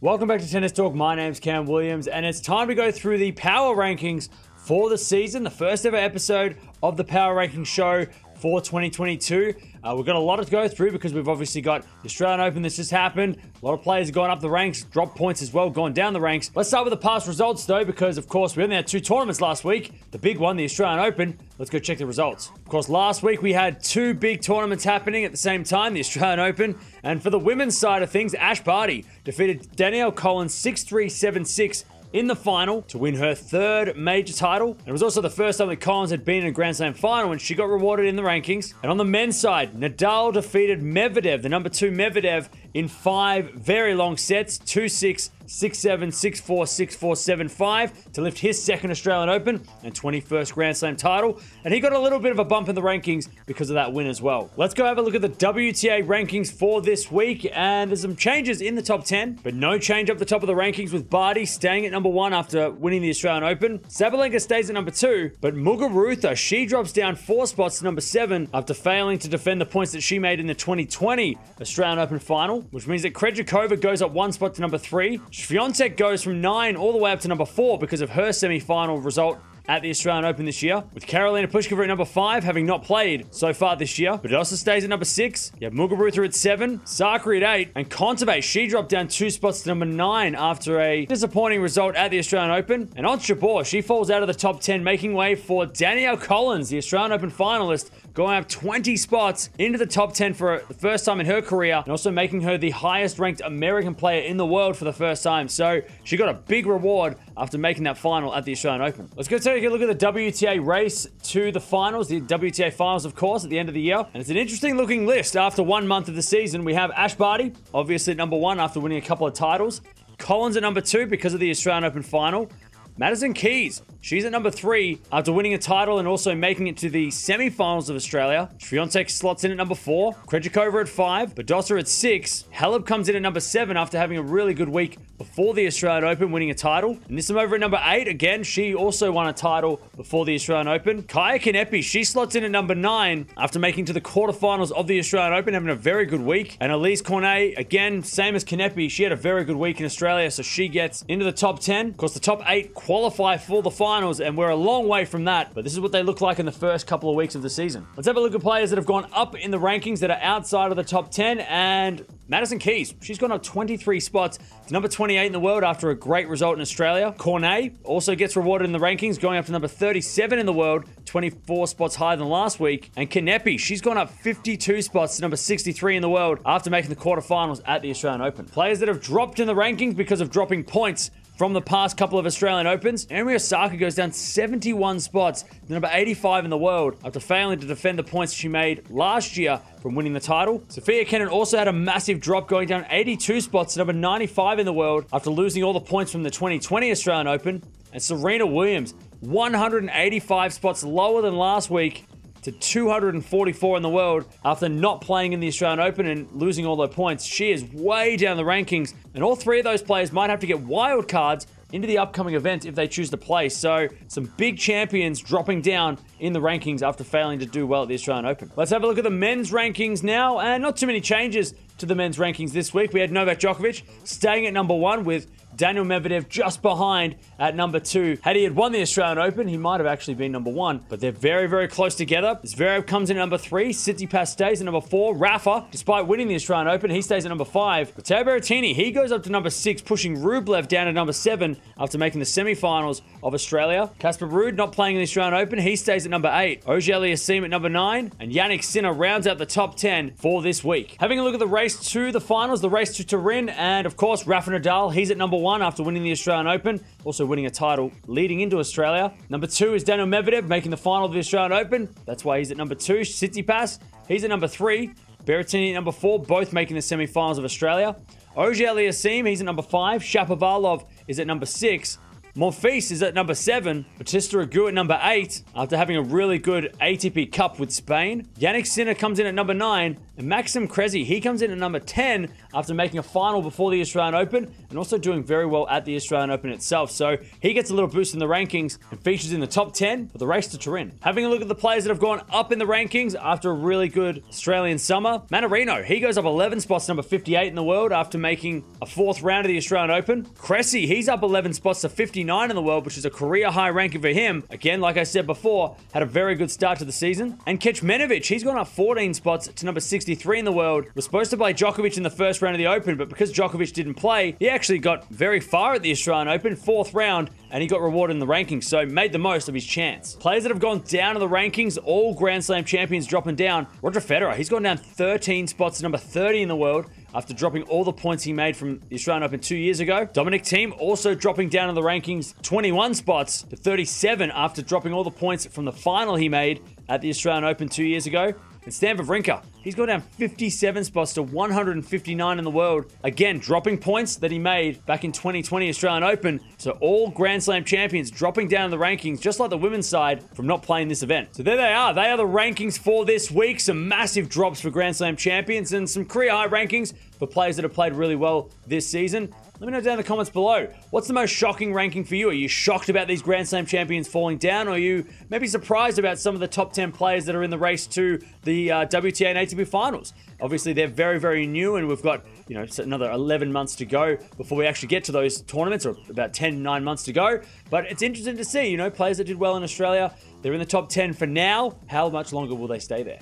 Welcome back to Tennis Talk. My name's Cam Williams, and it's time to go through the power rankings for the season, the first ever episode of the Power Ranking Show for 2022. We've got a lot to go through because we've obviously got the Australian Open that's just happened. A lot of players have gone up the ranks, dropped points as well, gone down the ranks. Let's start with the past results though, because of course we only had two tournaments last week. The big one, the Australian Open. Let's go check the results. Of course, last week we had two big tournaments happening at the same time, the Australian Open. And for the women's side of things, Ash Barty defeated Danielle Collins 6-3, 7-6 in the final to win her third major title. And it was also the first time that Collins had been in a Grand Slam final, and she got rewarded in the rankings. And on the men's side, Nadal defeated Medvedev, the number 2 Medvedev, in 5 very long sets, 2-6, 6-7, 6-4, 6-4, 7-5, to lift his second Australian Open and 21st Grand Slam title. And he got a little bit of a bump in the rankings because of that win as well. Let's go have a look at the WTA rankings for this week. And there's some changes in the top 10, but no change up the top of the rankings, with Barty staying at number 1 after winning the Australian Open. Sabalenka stays at number 2, but Muguruza, she drops down 4 spots to number 7 after failing to defend the points that she made in the 2020 Australian Open final, which means that Krejcikova goes up 1 spot to number 3. Triontek goes from 9 all the way up to number 4 because of her semi-final result at the Australian Open this year, with Karolina Pliskova at number 5, having not played so far this year. Bedossa stays at number 6. You have Muguruza at 7, Sakkari at 8, and Kontaveit, she dropped down 2 spots to number 9 after a disappointing result at the Australian Open. And on Jabeur, she falls out of the top 10, making way for Danielle Collins, the Australian Open finalist, going up 20 spots into the top 10 for the first time in her career, and also making her the highest ranked American player in the world for the first time. So she got a big reward after making that final at the Australian Open. Let's go take a look at the WTA race to the finals, the WTA finals, of course, at the end of the year. And it's an interesting looking list after 1 month of the season. We have Ash Barty, obviously at number 1 after winning a couple of titles. Collins at number 2 because of the Australian Open final. Madison Keys, she's at number 3 after winning a title and also making it to the semi-finals of Australia. Triontek slots in at number 4, Krejcikova at 5, Bedossa at 6, Halep comes in at number 7 after having a really good week before the Australian Open, winning a title. Nissim over at number 8, again, she also won a title before the Australian Open. Kaya Kanepi, she slots in at number 9 after making to the quarterfinals of the Australian Open, having a very good week. And Elise Cornet, again, same as Kanepi, she had a very good week in Australia, so she gets into the top 10. Of course, the top 8 qualify for the finals, and we're a long way from that, but this is what they look like in the first couple of weeks of the season. Let's have a look at players that have gone up in the rankings that are outside of the top 10, and Madison Keys, she's gone up 23 spots to number 28 in the world after a great result in Australia. Cornet also gets rewarded in the rankings, going up to number 37 in the world, 24 spots higher than last week. And Kanepi, she's gone up 52 spots to number 63 in the world after making the quarterfinals at the Australian Open. Players that have dropped in the rankings because of dropping points from the past couple of Australian Opens, Naomi Osaka goes down 71 spots to number 85 in the world after failing to defend the points she made last year from winning the title. Sofia Kenin also had a massive drop, going down 82 spots to number 95 in the world after losing all the points from the 2020 Australian Open. And Serena Williams, 185 spots lower than last week to 244 in the world after not playing in the Australian Open and losing all their points. She is way down the rankings, and all 3 of those players might have to get wild cards into the upcoming event if they choose to play. So some big champions dropping down in the rankings after failing to do well at the Australian Open. Let's have a look at the men's rankings now, and not too many changes to the men's rankings this week. We had Novak Djokovic staying at number 1 with Daniel Medvedev just behind at number 2. Had he had won the Australian Open, he might have actually been number 1, but they're very, very close together. Zverev comes in at number 3. Tsitsipas stays at number 4. Rafa, despite winning the Australian Open, he stays at number 5. But Berrettini, he goes up to number 6, pushing Rublev down to number 7 after making the semi-finals of Australia. Casper Ruud, not playing in the Australian Open, he stays at number 8. Auger Aliassime at number 9, and Yannick Sinner rounds out the top 10 for this week. Having a look at the race to the finals, the race to Turin, and of course, Rafa Nadal, he's at number 1 after winning the Australian Open, also winning a title leading into Australia. Number 2 is Daniel Medvedev, making the final of the Australian Open. That's why he's at number 2. Tsitsipas, he's at number 3. Berrettini at number 4, both making the semi-finals of Australia. Auger Aliassime, he's at number 5. Shapovalov is at number 6. Monfils is at number 7. Bautista Agut at number 8 after having a really good ATP Cup with Spain. Yannick Sinner comes in at number 9. And Maxim Cressy, he comes in at number 10 after making a final before the Australian Open and also doing very well at the Australian Open itself. So he gets a little boost in the rankings and features in the top 10 for the race to Turin. Having a look at the players that have gone up in the rankings after a really good Australian summer. Manarino, he goes up 11 spots, number 58 in the world after making a fourth round of the Australian Open. Cressy, he's up 11 spots to 59 in the world, which is a career high ranking for him. Again, like I said before, had a very good start to the season. And Kecmanovic, he's gone up 14 spots to number 63 in the world. Was supposed to play Djokovic in the first round of the Open, but because Djokovic didn't play, he actually got very far at the Australian Open, fourth round, and he got rewarded in the rankings, so made the most of his chance. Players that have gone down in the rankings, all Grand Slam champions dropping down. Roger Federer, he's gone down 13 spots to number 30 in the world, after dropping all the points he made from the Australian Open 2 years ago. Dominic Thiem also dropping down in the rankings 21 spots to 37 after dropping all the points from the final he made at the Australian Open 2 years ago. And Stan Wawrinka, he's gone down 57 spots to 159 in the world. Again, dropping points that he made back in 2020 Australian Open. So all Grand Slam champions dropping down in the rankings, just like the women's side, from not playing this event. So there they are. They are the rankings for this week. Some massive drops for Grand Slam champions and some career high rankings for players that have played really well this season. Let me know down in the comments below, what's the most shocking ranking for you? Are you shocked about these Grand Slam champions falling down? Or are you maybe surprised about some of the top 10 players that are in the race to the WTA and ATP finals? Obviously, they're very, very new, and we've got, you know, another 11 months to go before we actually get to those tournaments, or about 9 months to go. But it's interesting to see, you know, players that did well in Australia, they're in the top 10 for now. How much longer will they stay there?